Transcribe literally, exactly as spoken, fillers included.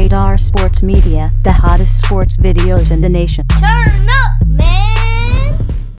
Radar Sports Media, the hottest sports videos in the nation. Turn up!